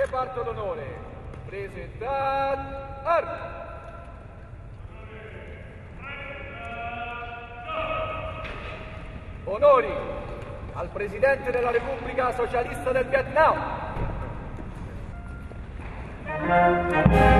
Reparto d'onore, presentato armi. Onori al Presidente della Repubblica Socialista del Vietnam.